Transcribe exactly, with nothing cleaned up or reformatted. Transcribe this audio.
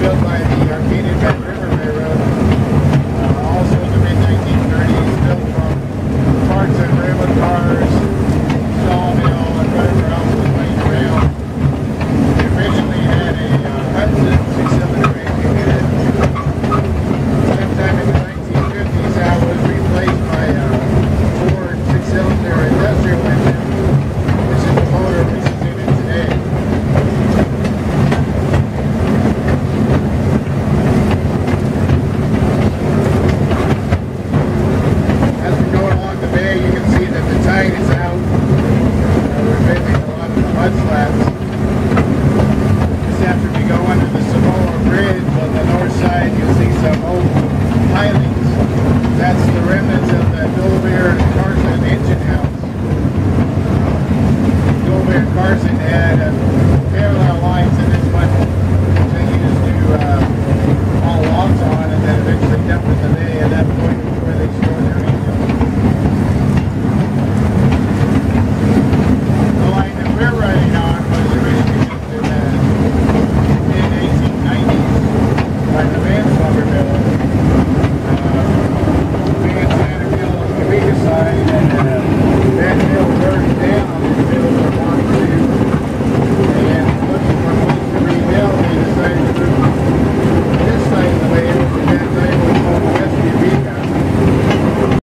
built by the Arcadia Bend River Railroad, uh, also in the mid nineteen thirties, built from parts of railroad cars, sawmill, and whatever else was laid rail. They originally had a uh, Hudson six seventy-five